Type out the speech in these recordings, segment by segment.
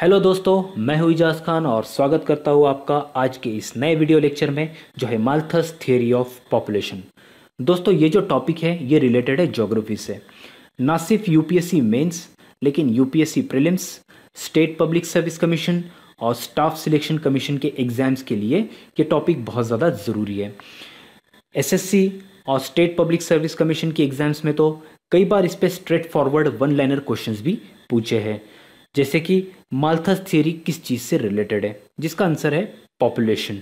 Hello दोस्तों, मैं हुई खान और स्वागत करता हूँ आपका आज के इस नए वीडियो लेक्चर में जो है माल्थस थ्योरी ऑफ पॉपुलेशन। दोस्तों ये जो टॉपिक है ये रिलेटेड है जोग्राफी से, ना सिर्फ यूपीएससी मेंस लेकिन UPSC prelims, state public service commission और स्टाफ सिलेक्शन कमीशन के एग्ज़ाम्स के लिए ये टॉपिक बहुत ज़्यादा ज़रूरी है। एस और स्टेट पब्लिक सर्विस कमीशन के एग्ज़ाम्स में तो कई बार इस पर straightforward one liner question भी पूछे हैं, जैसे कि माल्थस थ्योरी किस चीज़ से रिलेटेड है, जिसका आंसर है पॉपुलेशन।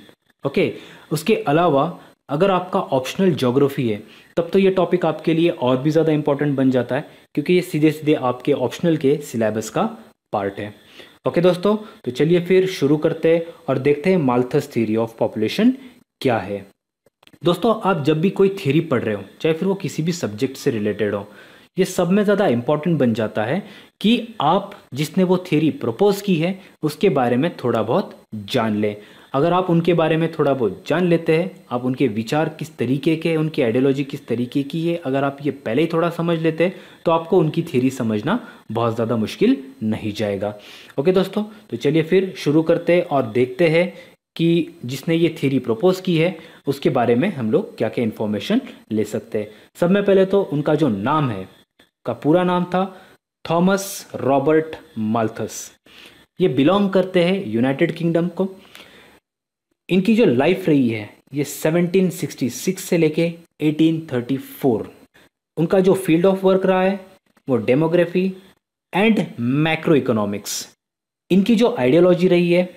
ओके, उसके अलावा अगर आपका ऑप्शनल ज्योग्राफी है तब तो ये टॉपिक आपके लिए और भी ज़्यादा इंपॉर्टेंट बन जाता है, क्योंकि ये सीधे सीधे आपके ऑप्शनल के सिलेबस का पार्ट है। ओके दोस्तों, तो चलिए फिर शुरू करते हैं और देखते हैं माल्थस थ्योरी ऑफ पॉपुलेशन क्या है। दोस्तों आप जब भी कोई थ्योरी पढ़ रहे हो, चाहे फिर वो किसी भी सब्जेक्ट से रिलेटेड हो, ये सब में ज़्यादा इम्पॉर्टेंट बन जाता है कि आप जिसने वो थ्योरी प्रपोज की है उसके बारे में थोड़ा बहुत जान लें। अगर आप उनके बारे में थोड़ा बहुत जान लेते हैं, आप उनके विचार किस तरीके के, उनकी आइडियोलॉजी किस तरीके की है, अगर आप ये पहले ही थोड़ा समझ लेते हैं तो आपको उनकी थ्योरी समझना बहुत ज़्यादा मुश्किल नहीं जाएगा। ओके दोस्तों, तो चलिए फिर शुरू करते हैं और देखते हैं कि जिसने ये थ्योरी प्रपोज की है उसके बारे में हम लोग क्या क्या इन्फॉर्मेशन ले सकते हैं। सब में पहले तो उनका जो नाम है, का पूरा नाम था थॉमस रॉबर्ट माल्थस। ये बिलोंग करते हैं यूनाइटेड किंगडम को। इनकी जो लाइफ रही है ये 1766 से लेके 1834। उनका जो फील्ड ऑफ वर्क रहा है वो डेमोग्राफी एंड मैक्रो इकोनॉमिक्स। इनकी जो आइडियोलॉजी रही है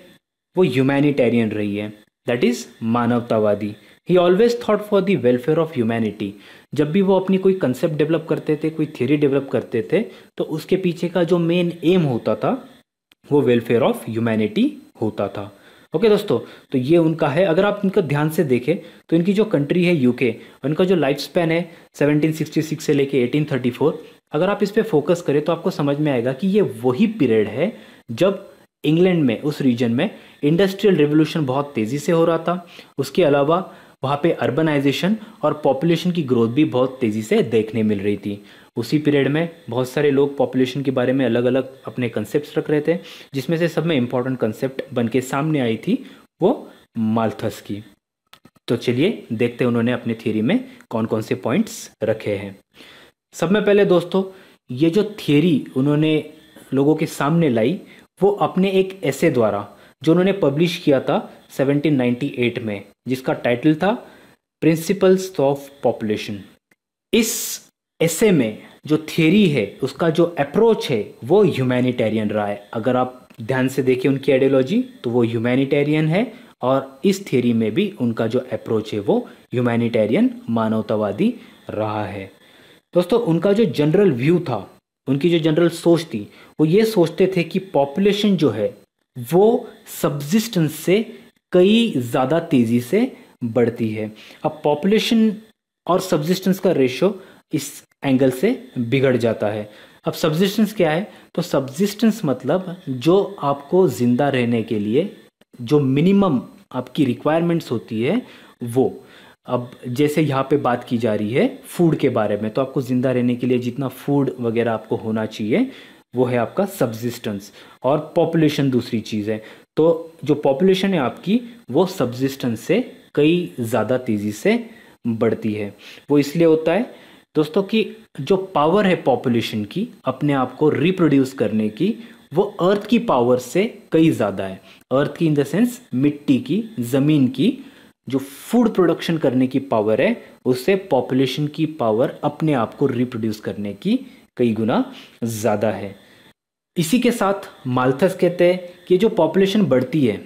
वो ह्यूमैनिटेरियन रही है, दैट इज़ मानवतावादी। He always thought for the welfare of humanity. जब भी वो अपनी कोई कंसेप्ट डेवलप करते थे, कोई थ्योरी डेवलप करते थे, तो उसके पीछे का जो मेन एम होता था वो वेलफेयर ऑफ ह्यूमैनिटी होता था। ओके दोस्तों, तो ये उनका है। अगर आप इनका ध्यान से देखें तो इनकी जो कंट्री है यूके, उनका जो लाइफ स्पैन है 1766 से लेके 1834, अगर आप इस पर फोकस करें तो आपको समझ में आएगा कि ये वही पीरियड है जब इंग्लैंड में, उस रीजन में इंडस्ट्रियल रेवोल्यूशन बहुत तेज़ी से हो रहा था। उसके अलावा वहाँ पे अर्बनाइजेशन और पॉपुलेशन की ग्रोथ भी बहुत तेज़ी से देखने मिल रही थी। उसी पीरियड में बहुत सारे लोग पॉपुलेशन के बारे में अलग अलग अपने कंसेप्ट रख रहे थे, जिसमें से सब में इम्पॉर्टेंट कंसेप्ट बन के सामने आई थी वो माल्थस की। तो चलिए देखते हैं उन्होंने अपने थ्योरी में कौन कौन से पॉइंट्स रखे हैं। सब में पहले दोस्तों ये जो थ्योरी उन्होंने लोगों के सामने लाई वो अपने एक एसे द्वारा जो उन्होंने पब्लिश किया था 1798 में, जिसका टाइटल था प्रिंसिपल्स ऑफ पॉपुलेशन। इस एसे में जो थ्योरी है उसका जो अप्रोच है वो ह्यूमैनिटेरियन रहा है। अगर आप ध्यान से देखें उनकी आइडियोलॉजी तो वो ह्यूमैनिटेरियन है, और इस थ्योरी में भी उनका जो अप्रोच है वो ह्यूमैनिटेरियन, मानवतावादी रहा है। दोस्तों उनका जो जनरल व्यू था, उनकी जो जनरल सोच थी, वो ये सोचते थे कि पॉपुलेशन जो है वो सब्सिस्टेंस से कई ज़्यादा तेज़ी से बढ़ती है। अब पॉपुलेशन और सब्सिस्टेंस का रेशियो इस एंगल से बिगड़ जाता है। अब सब्सिस्टेंस क्या है? तो सब्सिस्टेंस मतलब जो आपको ज़िंदा रहने के लिए जो मिनिमम आपकी रिक्वायरमेंट्स होती है वो। अब जैसे यहाँ पे बात की जा रही है फूड के बारे में, तो आपको ज़िंदा रहने के लिए जितना फूड वगैरह आपको होना चाहिए वो है आपका सब्सिस्टेंस, और पॉपुलेशन दूसरी चीज़ है। तो जो पॉपुलेशन है आपकी वो सब्सिस्टेंस से कई ज़्यादा तेज़ी से बढ़ती है। वो इसलिए होता है दोस्तों कि जो पावर है पॉपुलेशन की अपने आप को रिप्रोड्यूस करने की, वो अर्थ की पावर से कई ज़्यादा है। अर्थ की इन द सेंस मिट्टी की, ज़मीन की जो फूड प्रोडक्शन करने की पावर है उससे पॉपुलेशन की पावर अपने आप को रिप्रोड्यूस करने की कई गुना ज़्यादा है। इसी के साथ माल्थस कहते हैं कि जो पॉपुलेशन बढ़ती है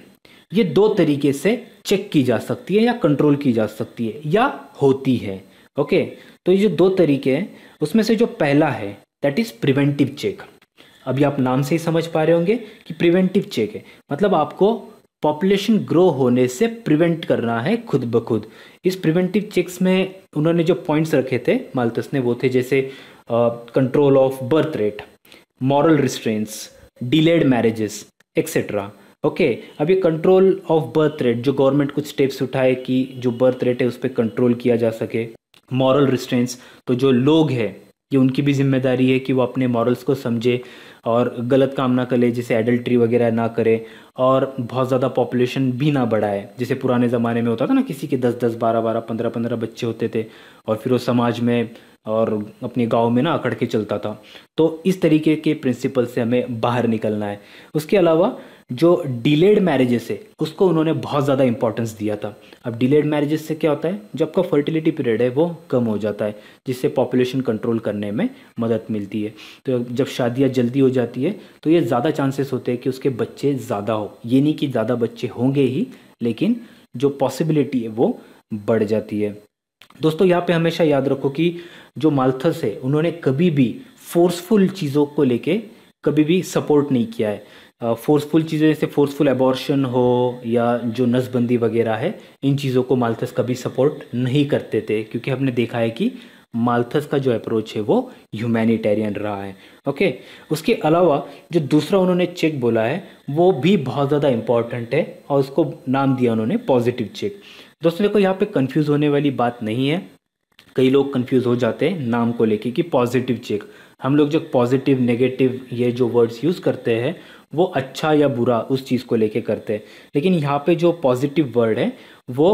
ये दो तरीके से चेक की जा सकती है, या कंट्रोल की जा सकती है, या होती है। ओके, तो ये जो दो तरीके हैं उसमें से जो पहला है दैट इज़ प्रिवेंटिव चेक। अभी आप नाम से ही समझ पा रहे होंगे कि प्रिवेंटिव चेक है, मतलब आपको पॉपुलेशन ग्रो होने से प्रिवेंट करना है खुद ब खुद। इस प्रिवेंटिव चेक्स में उन्होंने जो पॉइंट्स रखे थे माल्थस ने वो थे जैसे control of birth rate, moral restraints, delayed marriages etcetera. Okay, अब ये कंट्रोल ऑफ बर्थ रेट जो गवर्नमेंट कुछ स्टेप्स उठाए कि जो बर्थ रेट है उस पर कंट्रोल किया जा सके। मॉरल रिस्ट्रेंट्स, तो जो लोग हैं ये उनकी भी जिम्मेदारी है कि वो अपने मॉरल्स को समझे। और गलत काम ना करे, जैसे एडल्ट्री वगैरह ना करे, और बहुत ज़्यादा पॉपुलेशन भी ना बढ़ाए। जैसे पुराने ज़माने में होता था ना, किसी के 10-10, 12-12, 15-15 बच्चे होते थे और फिर वो समाज में और अपने गांव में ना अकड़ के चलता था। तो इस तरीके के प्रिंसिपल से हमें बाहर निकलना है। उसके अलावा जो डिलेड मैरिजेस है उसको उन्होंने बहुत ज़्यादा इंपॉर्टेंस दिया था। अब डिलेड मैरिजेस से क्या होता है, जो आपका फर्टिलिटी पीरियड है वो कम हो जाता है, जिससे पॉपुलेशन कंट्रोल करने में मदद मिलती है। तो जब शादियाँ जल्दी हो जाती है तो ये ज़्यादा चांसेस होते हैं कि उसके बच्चे ज़्यादा हो, ये नहीं कि ज़्यादा बच्चे होंगे ही, लेकिन जो पॉसिबिलिटी है वो बढ़ जाती है। दोस्तों यहाँ पे हमेशा याद रखो कि जो माल्थस है उन्होंने कभी भी फोर्सफुल चीज़ों को लेके कभी भी सपोर्ट नहीं किया है। फोर्सफुल चीज़ें जैसे फोर्सफुल एबॉर्शन हो या जो नसबंदी वगैरह है, इन चीज़ों को माल्थस कभी सपोर्ट नहीं करते थे, क्योंकि हमने देखा है कि माल्थस का जो अप्रोच है वो ह्यूमैनिटेरियन रहा है। ओके, उसके अलावा जो दूसरा उन्होंने चेक बोला है वो भी बहुत ज़्यादा इम्पॉर्टेंट है और उसको नाम दिया उन्होंने पॉजिटिव चेक। दोस्तों देखो यहाँ पे कंफ्यूज होने वाली बात नहीं है, कई लोग कंफ्यूज हो जाते हैं नाम को लेके कि पॉजिटिव चेक। हम लोग जो पॉजिटिव नेगेटिव ये जो वर्ड्स यूज़ करते हैं वो अच्छा या बुरा उस चीज़ को लेके करते हैं, लेकिन यहाँ पे जो पॉजिटिव वर्ड है वो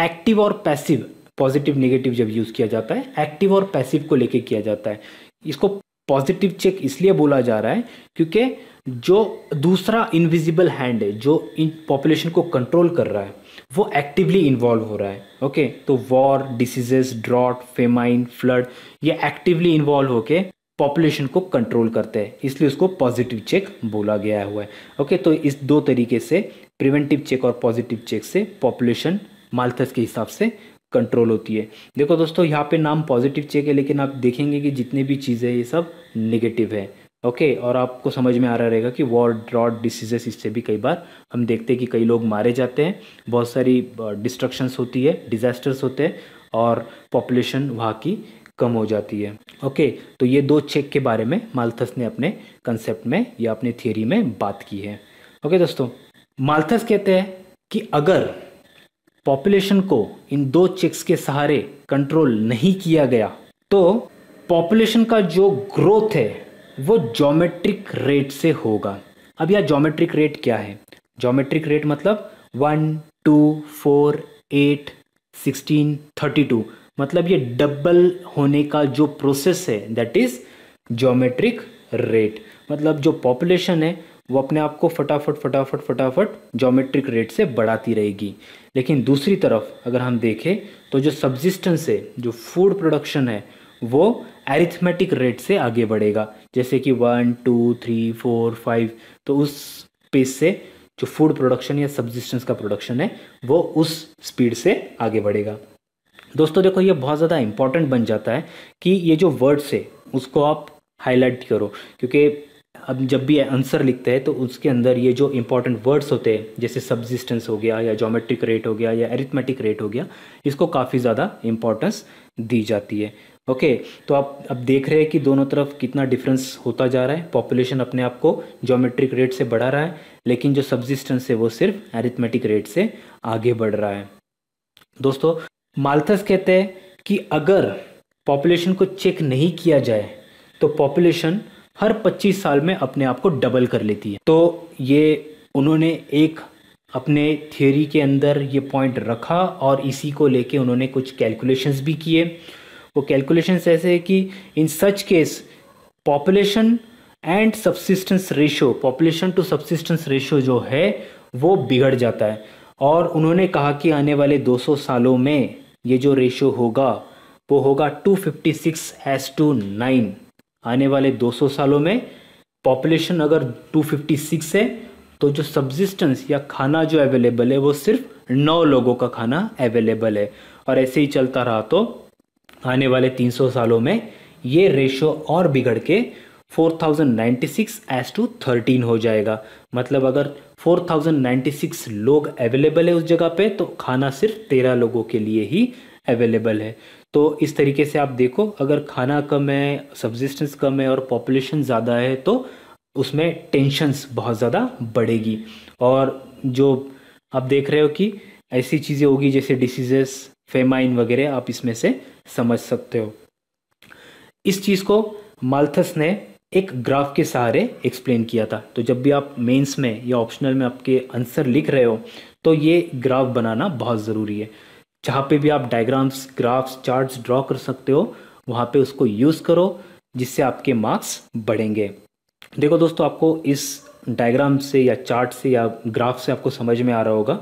एक्टिव और पैसिव, पॉजिटिव नेगेटिव जब यूज़ किया जाता है एक्टिव और पैसिव को लेके किया जाता है। इसको पॉजिटिव चेक इसलिए बोला जा रहा है क्योंकि जो दूसरा इनविजिबल हैंड है जो इन पॉपुलेशन को कंट्रोल कर रहा है वो एक्टिवली इन्वॉल्व हो रहा है। ओके, तो war, diseases, drought, famine, flood, ये एक्टिवली इन्वॉल्व होके पॉपुलेशन को कंट्रोल करते हैं, इसलिए उसको पॉजिटिव चेक बोला गया हुआ है। ओके, तो इस दो तरीके से प्रिवेंटिव चेक और पॉजिटिव चेक से पॉपुलेशन माल्थस के हिसाब से कंट्रोल होती है। देखो दोस्तों यहाँ पे नाम पॉजिटिव चेक है, लेकिन आप देखेंगे कि जितने भी चीज़ें ये सब नेगेटिव है। ओके, और आपको समझ में आ रहा रहेगा कि वॉर, ड्रॉट, डिसीजेस, इससे भी कई बार हम देखते हैं कि कई लोग मारे जाते हैं, बहुत सारी डिस्ट्रक्शंस होती है, डिजास्टर्स होते हैं और पॉपुलेशन वहाँ की कम हो जाती है। ओके, तो ये दो चेक के बारे में माल्थस ने अपने कंसेप्ट में या अपने थियोरी में बात की है। ओके दोस्तों, माल्थस कहते हैं कि अगर पॉपुलेशन को इन दो चेक्स के सहारे कंट्रोल नहीं किया गया तो पॉपुलेशन का जो ग्रोथ है वो ज्योमेट्रिक रेट से होगा। अब यह ज्योमेट्रिक रेट क्या है? ज्योमेट्रिक रेट मतलब 1, 2, 4, 8, 16, 32, मतलब ये डबल होने का जो प्रोसेस है दैट इज ज्योमेट्रिक रेट। मतलब जो पॉपुलेशन है वो अपने आप को फटाफट ज्योमेट्रिक रेट से बढ़ाती रहेगी। लेकिन दूसरी तरफ अगर हम देखें तो जो सब्सिस्टेंस है, जो फूड प्रोडक्शन है, वो एरिथमेटिक रेट से आगे बढ़ेगा, जैसे कि 1, 2, 3, 4, 5, तो उस पेस से जो फूड प्रोडक्शन या सब्सिस्टेंस का प्रोडक्शन है वो उस स्पीड से आगे बढ़ेगा। दोस्तों देखो ये बहुत ज़्यादा इम्पॉर्टेंट बन जाता है कि ये जो वर्ड्स है उसको आप हाईलाइट करो, क्योंकि अब जब भी आंसर लिखते हैं तो उसके अंदर ये जो इंपॉर्टेंट वर्ड्स होते हैं जैसे सब्सिस्टेंस हो गया या ज्योमेट्रिक रेट हो गया या एरिथमेटिक रेट हो गया, इसको काफ़ी ज़्यादा इंपॉर्टेंस दी जाती है। ओके, तो आप अब देख रहे हैं कि दोनों तरफ कितना डिफरेंस होता जा रहा है। पॉपुलेशन अपने आप को ज्योमेट्रिक रेट से बढ़ा रहा है, लेकिन जो सब्सिस्टेंस है वो सिर्फ एरिथमेटिक रेट से आगे बढ़ रहा है। दोस्तों माल्थस कहते हैं कि अगर पॉपुलेशन को चेक नहीं किया जाए तो पॉपुलेशन हर 25 साल में अपने आप को डबल कर लेती है। तो ये उन्होंने एक अपने थियोरी के अंदर ये पॉइंट रखा और इसी को लेके उन्होंने कुछ कैलकुलेशंस भी किए। वो कैलकुलेशंस ऐसे है कि in such case population and subsistence ratio, population to subsistence ratio जो है वो बिगड़ जाता है, और उन्होंने कहा कि आने वाले 200 सालों में ये जो रेशियो होगा वो होगा 256:9। आने वाले 200 सालों में पॉपुलेशन अगर 256 है तो जो सब्सिस्टेंस या खाना जो अवेलेबल है वो सिर्फ 9 लोगों का खाना अवेलेबल है, और ऐसे ही चलता रहा तो आने वाले 300 सालों में ये रेशो और बिगड़ के 4096:13 हो जाएगा। मतलब अगर 4096 लोग अवेलेबल है उस जगह पे तो खाना सिर्फ 13 लोगों के लिए ही अवेलेबल है। तो इस तरीके से आप देखो, अगर खाना कम है, सब्सिस्टेंस कम है और पॉपुलेशन ज़्यादा है तो उसमें टेंशन्स बहुत ज़्यादा बढ़ेगी, और जो आप देख रहे हो कि ऐसी चीज़ें होगी जैसे डिसीजेस, फेमाइन वगैरह, आप इसमें से समझ सकते हो। इस चीज़ को माल्थस ने एक ग्राफ के सहारे एक्सप्लेन किया था। तो जब भी आप मेंस में या ऑप्शनल में आपके आंसर लिख रहे हो तो ये ग्राफ बनाना बहुत ज़रूरी है। जहाँ पे भी आप डायग्राम्स, ग्राफ्स, चार्ट्स ड्रॉ कर सकते हो वहाँ पे उसको यूज़ करो, जिससे आपके मार्क्स बढ़ेंगे। देखो दोस्तों, आपको इस डायग्राम से या चार्ट से या ग्राफ से आपको समझ में आ रहा होगा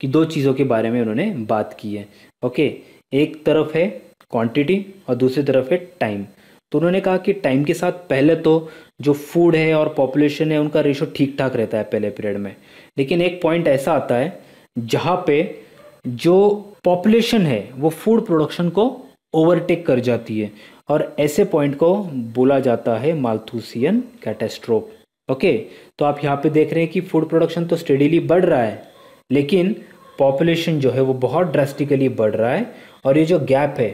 कि दो चीज़ों के बारे में उन्होंने बात की है। ओके, एक तरफ है क्वांटिटी और दूसरी तरफ है टाइम। तो उन्होंने कहा कि टाइम के साथ पहले तो जो फूड है और पॉपुलेशन है उनका रेशो ठीक ठाक रहता है पहले पीरियड में, लेकिन एक पॉइंट ऐसा आता है जहाँ पे जो पॉपुलेशन है वो फूड प्रोडक्शन को ओवरटेक कर जाती है, और ऐसे पॉइंट को बोला जाता है माल्थुसियन कैटास्ट्रोफ। ओके, तो आप यहाँ पे देख रहे हैं कि फूड प्रोडक्शन तो स्टेडिली बढ़ रहा है, लेकिन पॉपुलेशन जो है वो बहुत ड्रास्टिकली बढ़ रहा है, और ये जो गैप है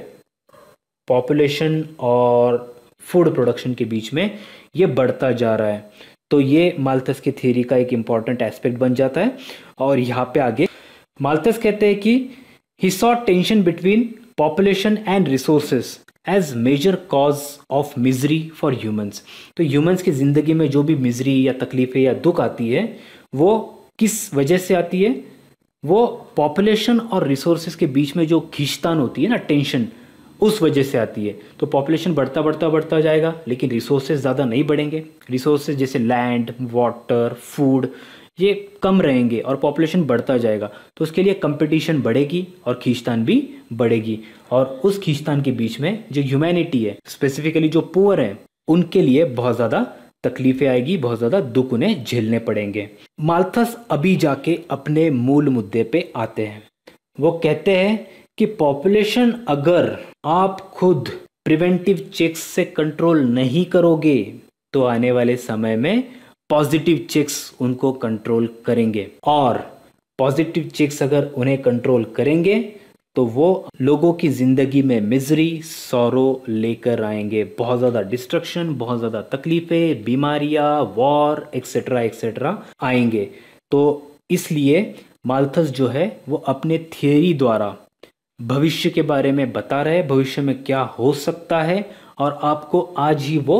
पॉपुलेशन और फूड प्रोडक्शन के बीच में ये बढ़ता जा रहा है। तो ये माल्थस की थ्योरी का एक इम्पॉर्टेंट एस्पेक्ट बन जाता है। और यहाँ पे आगे माल्थस कहते हैं कि he saw tension between population and resources as major cause of misery for humans. तो ह्यूमन्स की ज़िंदगी में जो भी मिजरी या तकलीफें या दुख आती है वो किस वजह से आती है, वो पॉपुलेशन और रिसोर्सेज के बीच में जो खींचतान होती है ना, टेंशन, उस वजह से आती है। तो पॉपुलेशन बढ़ता बढ़ता बढ़ता जाएगा, लेकिन रिसोर्सेज ज़्यादा नहीं बढ़ेंगे। रिसोर्सेज जैसे लैंड, वाटर, फूड ये कम रहेंगे, और पॉपुलेशन बढ़ता जाएगा। तो उसके लिए कंपटीशन बढ़ेगी और खींचतान भी बढ़ेगी, और उस खींचतान के बीच में जो ह्यूमैनिटी है, स्पेसिफिकली जो पुअर हैं, उनके लिए बहुत ज़्यादा तकलीफें आएगी, बहुत ज़्यादा दुख उन्हें झेलने पड़ेंगे। माल्थस अभी जाके अपने मूल मुद्दे पे आते हैं। वो कहते हैं कि पॉपुलेशन अगर आप खुद प्रिवेंटिव चेक्स से कंट्रोल नहीं करोगे तो आने वाले समय में पॉजिटिव चेक्स उनको कंट्रोल करेंगे, और पॉजिटिव चेक्स अगर उन्हें कंट्रोल करेंगे तो वो लोगों की ज़िंदगी में मिजरी, सौरो लेकर आएंगे, बहुत ज़्यादा डिस्ट्रक्शन, बहुत ज़्यादा तकलीफ़ें, बीमारियाँ, वॉर एक्सेट्रा एक्सेट्रा आएंगे। तो इसलिए माल्थस जो है वो अपने थियोरी द्वारा भविष्य के बारे में बता रहे हैं, भविष्य में क्या हो सकता है, और आपको आज ही वो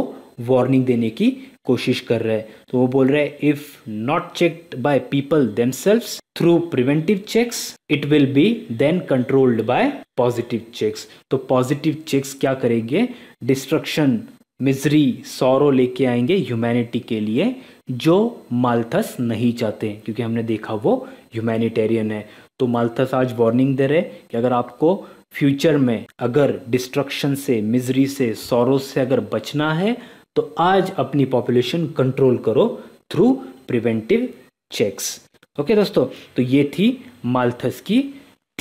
वार्निंग देने की कोशिश कर रहे हैं। तो वो बोल रहे हैं, if not checked by people themselves through preventive checks it will be then controlled by positive checks. तो पॉजिटिव चेक्स क्या करेंगे, डिस्ट्रक्शन, मिजरी, सौरो लेके आएंगे ह्यूमैनिटी के लिए, जो माल्थस नहीं चाहते, क्योंकि हमने देखा वो ह्यूमैनिटेरियन है। तो माल्थस आज वार्निंग दे रहे हैं कि अगर आपको फ्यूचर में अगर डिस्ट्रक्शन से, मिजरी से, सौरो से अगर बचना है तो आज अपनी पॉपुलेशन कंट्रोल करो थ्रू प्रिवेंटिव चेक्स। ओके दोस्तों, तो ये थी माल्थस की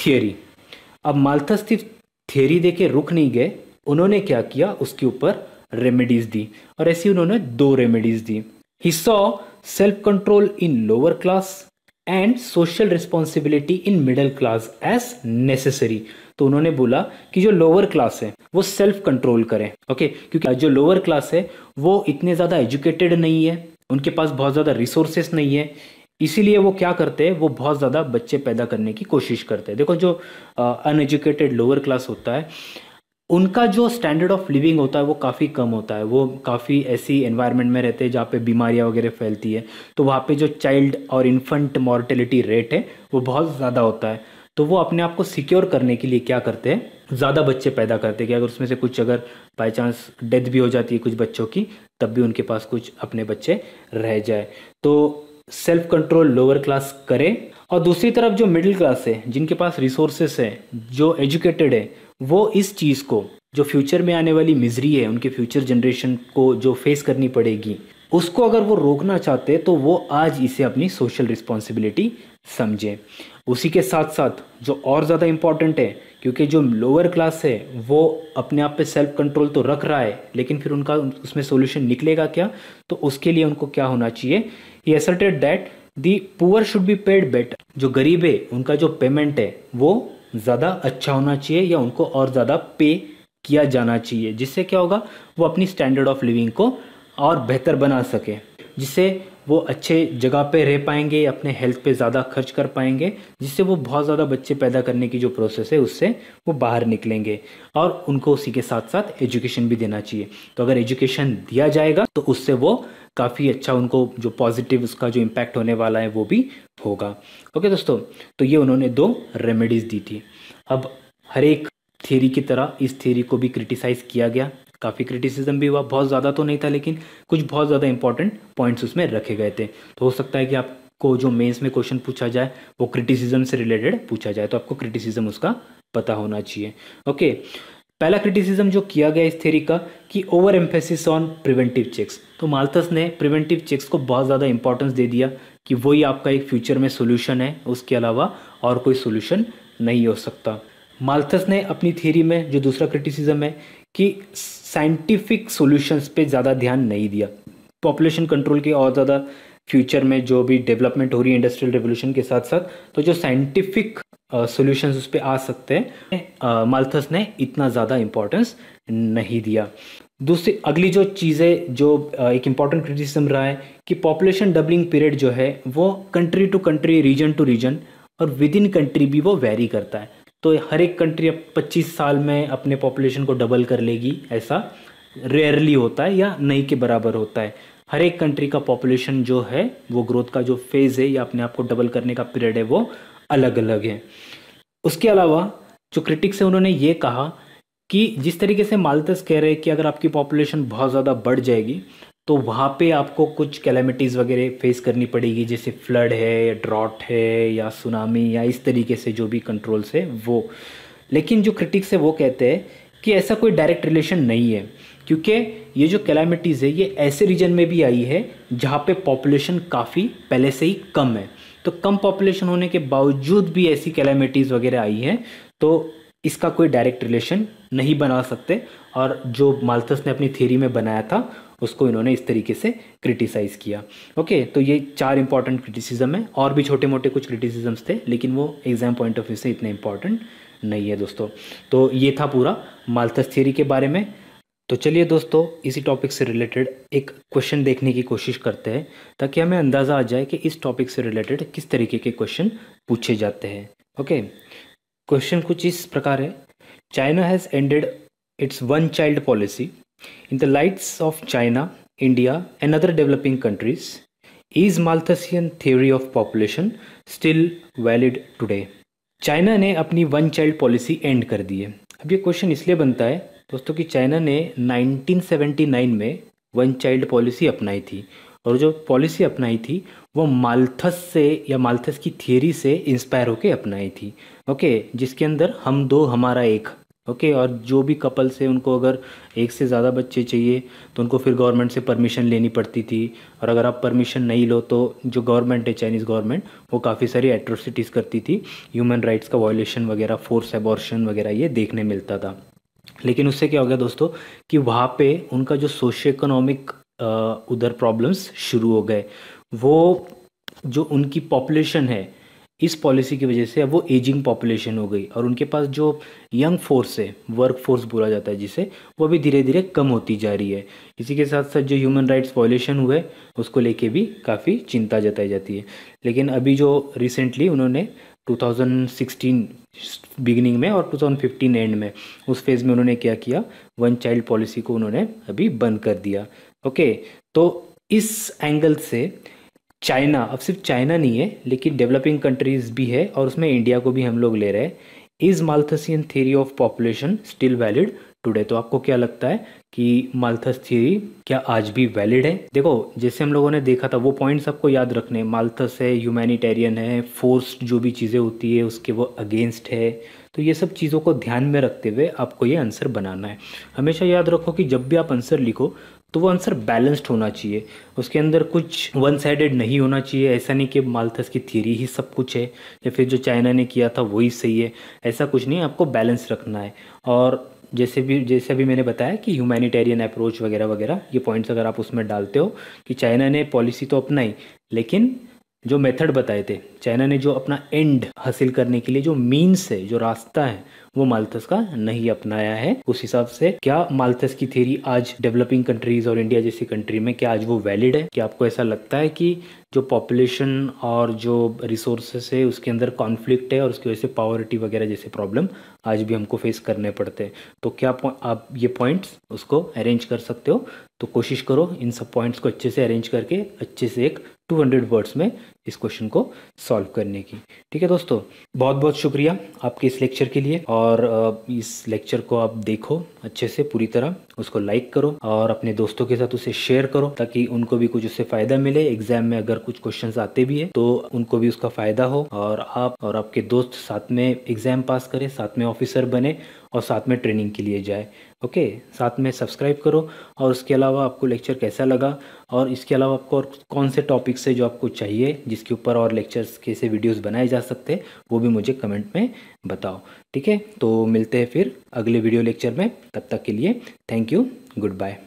थियोरी। अब माल्थस की थियोरी देके रुक नहीं गए, उन्होंने क्या किया, उसके ऊपर रेमेडीज दी, और ऐसी उन्होंने दो रेमेडीज दी। He saw self control in lower class and social responsibility in middle class as necessary. तो उन्होंने बोला कि जो लोअर क्लास है वो सेल्फ कंट्रोल करें। ओके, क्योंकि जो लोअर क्लास है वो इतने ज़्यादा एजुकेटेड नहीं है, उनके पास बहुत ज़्यादा रिसोर्सेस नहीं है, इसीलिए वो क्या करते हैं, वो बहुत ज़्यादा बच्चे पैदा करने की कोशिश करते हैं। देखो, जो अनएजुकेटेड लोअर क्लास होता है उनका जो स्टैंडर्ड ऑफ लिविंग होता है वो काफ़ी कम होता है, वो काफ़ी ऐसी एनवायरनमेंट में रहते हैं जहाँ पे बीमारियाँ वगैरह फैलती है, तो वहाँ पे जो चाइल्ड और इन्फेंट मॉर्टेलिटी रेट है वो बहुत ज़्यादा होता है। तो वो अपने आप को सिक्योर करने के लिए क्या करते हैं, ज़्यादा बच्चे पैदा करते हैं, कि अगर उसमें से कुछ अगर बाई चांस डेथ भी हो जाती है कुछ बच्चों की, तब भी उनके पास कुछ अपने बच्चे रह जाए। तो सेल्फ कंट्रोल लोअर क्लास करें, और दूसरी तरफ जो मिडिल क्लास है, जिनके पास रिसोर्सेस है, जो एजुकेटेड है, वो इस चीज़ को, जो फ्यूचर में आने वाली मिजरी है, उनके फ्यूचर जनरेशन को जो फेस करनी पड़ेगी, उसको अगर वो रोकना चाहते हैं तो वो आज इसे अपनी सोशल रिस्पॉन्सिबिलिटी समझें। उसी के साथ साथ जो और ज़्यादा इम्पॉर्टेंट है, क्योंकि जो लोअर क्लास है वो अपने आप पे सेल्फ कंट्रोल तो रख रहा है, लेकिन फिर उनका उसमें सोल्यूशन निकलेगा क्या, तो उसके लिए उनको क्या होना चाहिए। He asserted that the poor should be paid better. जो गरीब है उनका जो पेमेंट है वो ज़्यादा अच्छा होना चाहिए, या उनको और ज़्यादा पे किया जाना चाहिए, जिससे क्या होगा, वो अपनी स्टैंडर्ड ऑफ लिविंग को और बेहतर बना सके, जिससे वो अच्छे जगह पे रह पाएंगे, अपने हेल्थ पे ज़्यादा खर्च कर पाएंगे, जिससे वो बहुत ज़्यादा बच्चे पैदा करने की जो प्रोसेस है उससे वो बाहर निकलेंगे। और उनको उसी के साथ साथ एजुकेशन भी देना चाहिए। तो अगर एजुकेशन दिया जाएगा तो उससे वो काफ़ी अच्छा, उनको जो पॉजिटिव उसका जो इम्पैक्ट होने वाला है वो भी होगा। ओके दोस्तों, तो ये उन्होंने 2 रेमेडीज़ दी थी। अब हर एक थ्योरी की तरह इस थ्योरी को भी क्रिटिसाइज़ किया गया, काफ़ी क्रिटिसिज्म भी हुआ, बहुत ज़्यादा तो नहीं था लेकिन कुछ बहुत ज़्यादा इंपॉर्टेंट पॉइंट्स उसमें रखे गए थे। तो हो सकता है कि आपको जो मेंस में क्वेश्चन पूछा जाए वो क्रिटिसिज्म से रिलेटेड पूछा जाए, तो आपको क्रिटिसिज्म उसका पता होना चाहिए। ओके, पहला क्रिटिसिज्म जो किया गया इस थ्योरी का कि over emphasis on preventive checks. तो माल्थस ने प्रिवेंटिव चेक्स को बहुत ज़्यादा इंपॉर्टेंस दे दिया कि वही आपका एक फ्यूचर में सोल्यूशन है, उसके अलावा और कोई सोल्यूशन नहीं हो सकता। माल्थस ने अपनी थ्योरी में जो दूसरा क्रिटिसिज्म है कि साइंटिफिक सॉल्यूशंस पे ज़्यादा ध्यान नहीं दिया। पॉपुलेशन कंट्रोल के और ज़्यादा फ्यूचर में जो भी डेवलपमेंट हो रही है इंडस्ट्रियल रेवोल्यूशन के साथ साथ, तो जो साइंटिफिक सॉल्यूशंस उस पर आ सकते हैं माल्थस ने इतना ज़्यादा इम्पोर्टेंस नहीं दिया। दूसरी अगली जो चीज़ है जो एक इम्पॉर्टेंट क्रिटिसिज्म रहा है कि पॉपुलेशन डबलिंग पीरियड जो है वो country to country, region to region और विद इन कंट्री भी वो वेरी करता है। तो हर एक कंट्री अब 25 साल में अपने पॉपुलेशन को डबल कर लेगी, ऐसा रेयरली होता है या नहीं के बराबर होता है। हर एक कंट्री का पॉपुलेशन जो है वो ग्रोथ का जो फेज़ है या अपने आप को डबल करने का पीरियड है वो अलग अलग है। उसके अलावा जो क्रिटिक्स है उन्होंने ये कहा कि जिस तरीके से माल्थस कह रहे हैं कि अगर आपकी पॉपुलेशन बहुत ज़्यादा बढ़ जाएगी तो वहाँ पे आपको कुछ कैलेमिटीज़ वगैरह फेस करनी पड़ेगी, जैसे फ्लड है, ड्रॉट है या सुनामी या इस तरीके से जो भी कंट्रोल्स है वो। लेकिन जो क्रिटिक्स है वो कहते हैं कि ऐसा कोई डायरेक्ट रिलेशन नहीं है, क्योंकि ये जो कैलेमिटीज़ है ये ऐसे रीजन में भी आई है जहाँ पे पॉपुलेशन काफ़ी पहले से ही कम है। तो कम पॉपुलेशन होने के बावजूद भी ऐसी कैलेमिटीज़ वगैरह आई हैं, तो इसका कोई डायरेक्ट रिलेशन नहीं बना सकते। और जो माल्थस ने अपनी थ्योरी में बनाया था उसको इन्होंने इस तरीके से क्रिटिसाइज किया। ओके, तो ये 4 इंपॉर्टेंट क्रिटिसिज्म हैं। और भी छोटे मोटे कुछ क्रिटिसिजम्स थे लेकिन वो एग्जाम पॉइंट ऑफ व्यू से इतने इंपॉर्टेंट नहीं है दोस्तों। तो ये था पूरा माल्थस थ्योरी के बारे में। तो चलिए दोस्तों, इसी टॉपिक से रिलेटेड एक क्वेश्चन देखने की कोशिश करते हैं ताकि हमें अंदाज़ा आ जाए कि इस टॉपिक से रिलेटेड किस तरीके के क्वेश्चन पूछे जाते हैं। ओके, क्वेश्चन कुछ इस प्रकार है, China has ended its one child policy in the lights of China, India and other developing countries, is Malthusian theory of population still valid today? China ने अपनी वन चाइल्ड पॉलिसी एंड कर दी है। अब ये क्वेश्चन इसलिए बनता है दोस्तों कि चाइना ने 1979 में वन चाइल्ड पॉलिसी अपनाई थी और जो पॉलिसी अपनाई थी वो माल्थस से या माल्थस की थ्योरी से इंस्पायर होकर अपनाई थी। ओके, जिसके अंदर हम दो हमारा एक, ओके, और जो भी कपल्स है उनको अगर एक से ज़्यादा बच्चे चाहिए तो उनको फिर गवर्नमेंट से परमिशन लेनी पड़ती थी, और अगर आप परमिशन नहीं लो तो जो गवर्नमेंट है चाइनीज़ गवर्नमेंट वो काफ़ी सारी एट्रोसिटीज़ करती थी, ह्यूमन राइट्स का वायोलेशन वगैरह, फोर्स एबॉर्शन वगैरह ये देखने मिलता था। लेकिन उससे क्या हो गया दोस्तों कि वहाँ पर उनका जो सोशियो इकोनॉमिक उधर प्रॉब्लम्स शुरू हो गए। वो जो उनकी पॉपुलेशन है इस पॉलिसी की वजह से अब वो एजिंग पॉपुलेशन हो गई और उनके पास जो यंग फोर्स है, वर्क फोर्स बोला जाता है जिसे, वो भी धीरे धीरे कम होती जा रही है। इसी के साथ साथ जो ह्यूमन राइट्स वायोलेशन हुए उसको लेके भी काफ़ी चिंता जताई जाती है। लेकिन अभी जो रिसेंटली उन्होंने 2016 बिगिनिंग में और 2015 एंड में उस फेज़ में उन्होंने क्या किया, वन चाइल्ड पॉलिसी को उन्होंने अभी बंद कर दिया। ओके, तो इस एंगल से चाइना, अब सिर्फ चाइना नहीं है लेकिन डेवलपिंग कंट्रीज़ भी है और उसमें इंडिया को भी हम लोग ले रहे हैं, is Malthusian theory of population still valid today? तो आपको क्या लगता है कि माल्थस थ्योरी क्या आज भी वैलिड है? देखो, जैसे हम लोगों ने देखा था वो पॉइंट्स आपको याद रखने, माल्थस है, ह्यूमैनिटेरियन है, फोर्स्ड जो भी चीज़ें होती है उसके वो अगेंस्ट है, तो ये सब चीज़ों को ध्यान में रखते हुए आपको ये आंसर बनाना है। हमेशा याद रखो कि जब भी आप आंसर लिखो तो वो आंसर बैलेंस्ड होना चाहिए, उसके अंदर कुछ वन साइडेड नहीं होना चाहिए। ऐसा नहीं कि माल्थस की थ्योरी ही सब कुछ है या फिर जो चाइना ने किया था वही सही है, ऐसा कुछ नहीं है, आपको बैलेंस रखना है। और जैसे भी मैंने बताया कि ह्यूमैनिटेरियन अप्रोच वगैरह वगैरह ये पॉइंट्स अगर आप उसमें डालते हो कि चाइना ने पॉलिसी तो अपनाई लेकिन जो मेथड बताए थे चाइना ने, जो अपना एंड हासिल करने के लिए जो मीन्स है, जो रास्ता है, वो माल्थस का नहीं अपनाया है। उस हिसाब से क्या माल्थस की थ्योरी आज डेवलपिंग कंट्रीज और इंडिया जैसी कंट्री में क्या आज वो वैलिड है? क्या आपको ऐसा लगता है कि जो पॉपुलेशन और जो रिसोर्सेस है उसके अंदर कॉन्फ्लिक्ट है और उसकी वजह से पॉवर्टी वगैरह जैसे प्रॉब्लम आज भी हमको फेस करने पड़ते हैं? तो क्या आप ये पॉइंट्स उसको अरेंज कर सकते हो? तो कोशिश करो इन सब पॉइंट्स को अच्छे से अरेंज करके अच्छे से एक 200 वर्ड्स में इस क्वेश्चन को सॉल्व करने की। ठीक है दोस्तों, बहुत बहुत शुक्रिया आपके इस लेक्चर के लिए। और इस लेक्चर को आप देखो अच्छे से पूरी तरह, उसको लाइक करो और अपने दोस्तों के साथ उसे शेयर करो ताकि उनको भी कुछ उससे फ़ायदा मिले। एग्जाम में अगर कुछ क्वेश्चंस आते भी है तो उनको भी उसका फ़ायदा हो और आप और आपके दोस्त साथ में एग्ज़ाम पास करें, साथ में ऑफिसर बने और साथ में ट्रेनिंग के लिए जाए। ओके, साथ में सब्सक्राइब करो। और उसके अलावा आपको लेक्चर कैसा लगा और इसके अलावा आपको और कौन से टॉपिक्स है जो आपको चाहिए, जिसके ऊपर और लेक्चर्स कैसे वीडियोस बनाए जा सकते हैं, वो भी मुझे कमेंट में बताओ। ठीक है, तो मिलते हैं फिर अगले वीडियो लेक्चर में। तब तक के लिए थैंक यू, गुड बाय।